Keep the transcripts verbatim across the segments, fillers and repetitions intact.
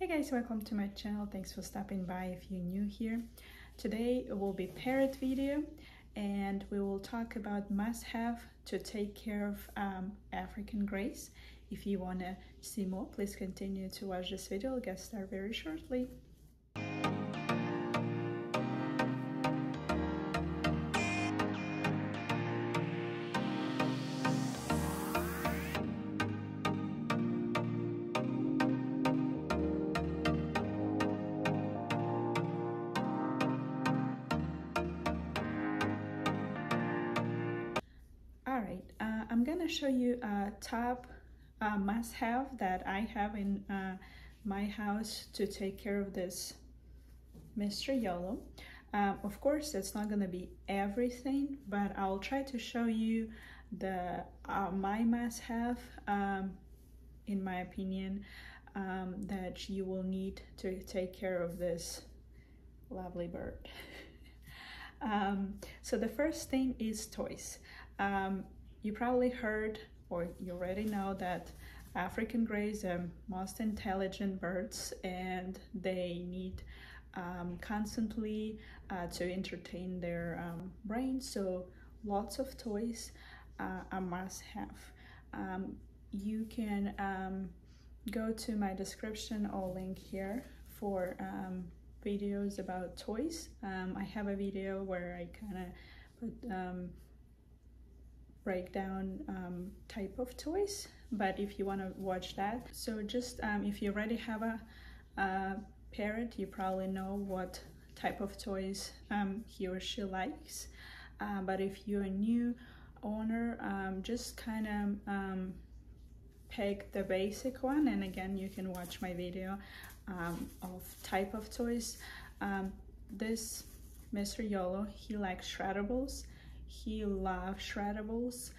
Hey guys, welcome to my channel. Thanks for stopping by if you're new here. Today it will be parrot video and we will talk about must-have to take care of um, African greys. If you want to see more, please continue to watch this video. I'll get started very shortly. I'm gonna show you a top uh, must-have that I have in uh, my house to take care of this Mister Yolo. Um, of course, it's not gonna be everything, but I'll try to show you the uh, my must-have, um, in my opinion, um, that you will need to take care of this lovely bird. um, so the first thing is toys. Um, You probably heard or you already know that African greys are most intelligent birds and they need um, constantly uh, to entertain their um, brain, so lots of toys uh, are must-have. Um, you can um, go to my description or link here for um, videos about toys. Um, I have a video where I kind of put um, breakdown um, type of toys, but if you want to watch that, so just um, if you already have a, a parrot, you probably know what type of toys um, he or she likes, uh, but if you're a new owner, um, just kind of um, pick the basic one, and again you can watch my video um, of type of toys. Um, this Mister Yolo, he likes shreddables. He loves shreddables,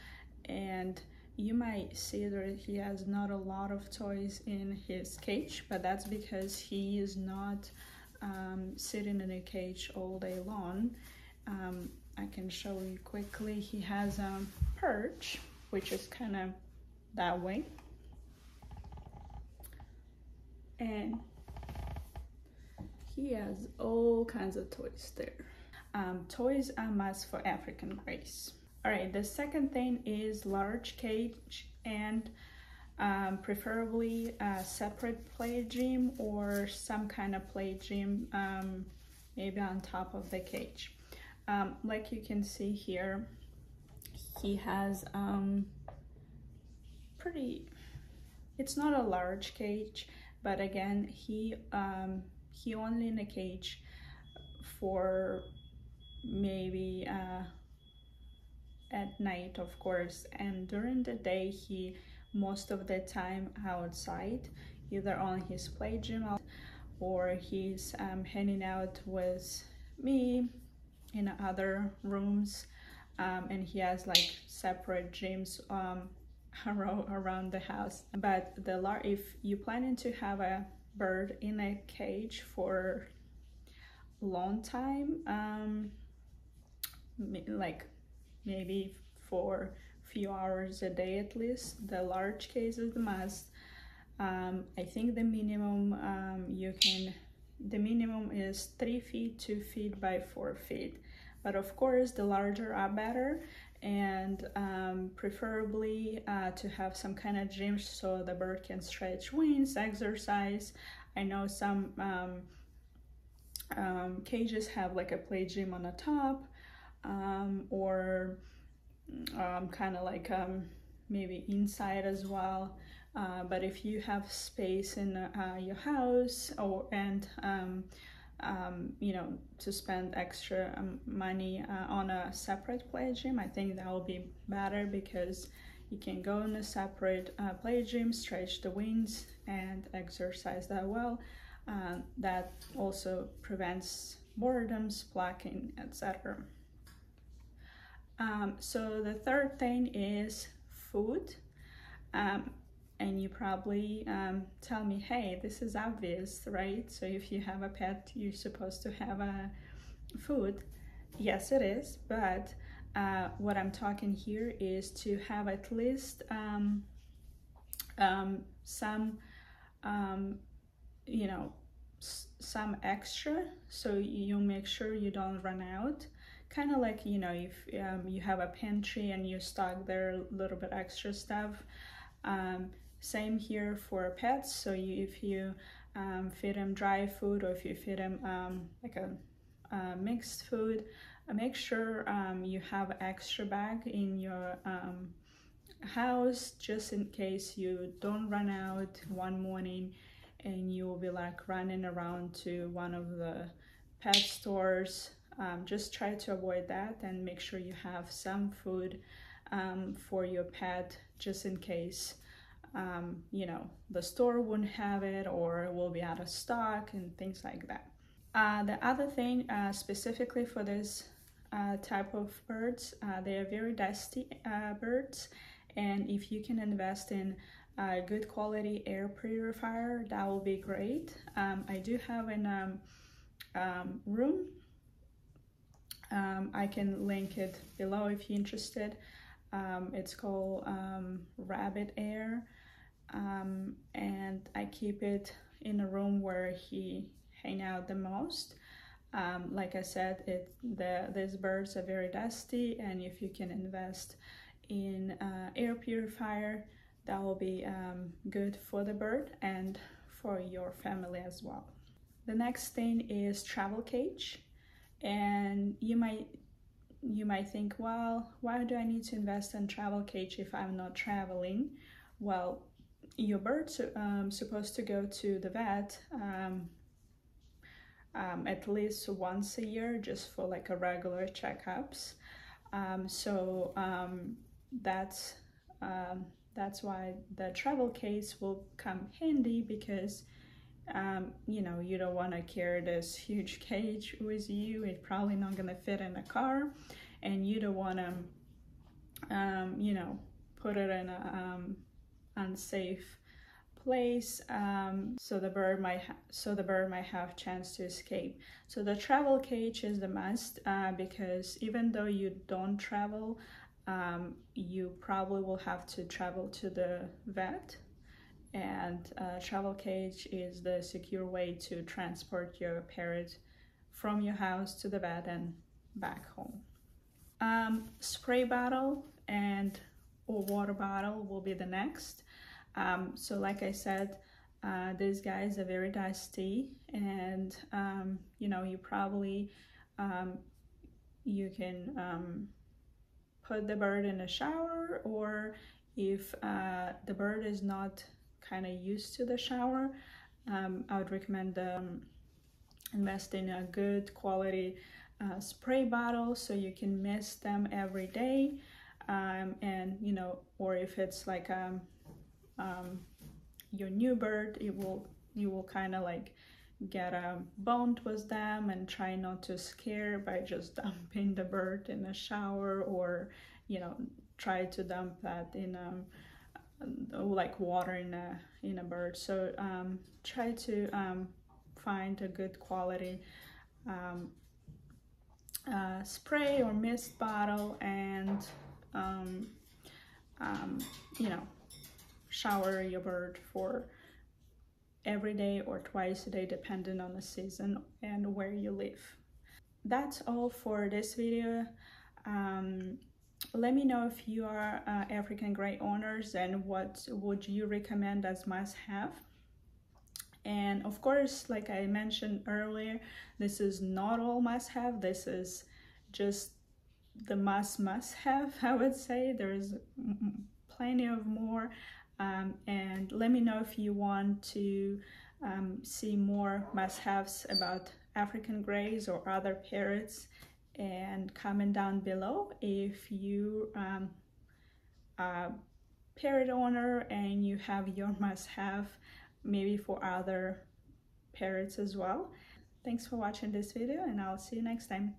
and you might see that he has not a lot of toys in his cage, but that's because he is not um, sitting in a cage all day long. Um, I can show you quickly. He has a perch, which is kind of that way, and he has all kinds of toys there. Um, toys are must for African greys. All right, the second thing is large cage and um, preferably a separate play gym or some kind of play gym, um, maybe on top of the cage. Um, like you can see here, he has um, pretty, it's not a large cage, but again, he, um, he only in a cage for maybe uh, at night, of course, and during the day he most of the time outside, either on his play gym or he's um, hanging out with me in other rooms, um, and he has like separate gyms um, around the house. But the lar if you're planning to have a bird in a cage for a long time, um, like maybe for a few hours a day at least, the large cage is the must. Um, I think the minimum um, you can, the minimum is three feet, two feet by four feet. But of course, the larger are better, and um, preferably uh, to have some kind of gym so the bird can stretch wings, exercise. I know some um, um, cages have like a play gym on the top. Um, or um, kind of like um, maybe inside as well, uh, but if you have space in uh, your house or and um, um, you know, to spend extra um, money uh, on a separate play gym, I think that will be better because you can go in a separate uh, play gym, stretch the wings and exercise that well. Uh, that also prevents boredom, splacking, et cetera. Um, so the third thing is food, um, and you probably um, tell me, hey, this is obvious, right? So if you have a pet, you're supposed to have a food. Yes, it is, but uh, what I'm talking here is to have at least um, um, some um, you know, some extra, so you make sure you don't run out. Kind of like, you know, if um, you have a pantry and you stock there a little bit extra stuff. Um, same here for pets. So you, if you um, feed them dry food, or if you feed them um, like a uh, mixed food, uh, make sure um, you have extra bag in your um, house, just in case you don't run out one morning and you will be like running around to one of the pet stores. Um, just try to avoid that and make sure you have some food um, for your pet, just in case um, you know, the store wouldn't have it, or it will be out of stock and things like that. Uh, the other thing, uh, specifically for this uh, type of birds, uh, they are very dusty uh, birds, and if you can invest in a good quality air purifier, that will be great. Um, I do have an um, um, room. Um, I can link it below if you're interested. Um, it's called um, Rabbit Air, um, and I keep it in a room where he hang out the most. Um, like I said, it the these birds are very dusty, and if you can invest in uh, air purifier, that will be um, good for the bird and for your family as well. The next thing is travel cage. And you might you might think, well, why do I need to invest in travel cage if I'm not traveling? Well, your bird's um, supposed to go to the vet um, um, at least once a year, just for like a regular checkups. Um, so um, that's um, that's why the travel cage will come handy, because um you know, you don't want to carry this huge cage with you. It's probably not going to fit in a car, and you don't want to um you know, put it in a um unsafe place, um so the bird might ha so the bird might have chance to escape. So the travel cage is the must, uh, because even though you don't travel, um you probably will have to travel to the vet, and uh, travel cage is the secure way to transport your parrot from your house to the vet and back home. Um, spray bottle and or water bottle will be the next. Um, so like I said, uh, these guys are very dusty, and um, you know, you probably um, you can um, put the bird in a shower, or if uh, the bird is not kind of used to the shower, um, I would recommend um, invest in a good quality uh, spray bottle, so you can mist them every day, um, and you know, or if it's like um, um, your new bird, it will you will kind of like get a bond with them, and try not to scare by just dumping the bird in a shower, or you know, try to dump that in a like water in a in a bird. So um, try to um, find a good quality um, uh, spray or mist bottle, and um, um, you know, shower your bird for every day or twice a day, depending on the season and where you live. That's all for this video. Um, Let me know if you are uh, African Grey owners, and what would you recommend as must-have. And of course, like I mentioned earlier, this is not all must-have. This is just the must-must-have, I would say. There is plenty of more. Um, and let me know if you want to um, see more must-haves about African Greys or other parrots. And comment down below if you um, are a parrot owner and you have your must-have, maybe for other parrots as well. Thanks for watching this video, and I'll see you next time.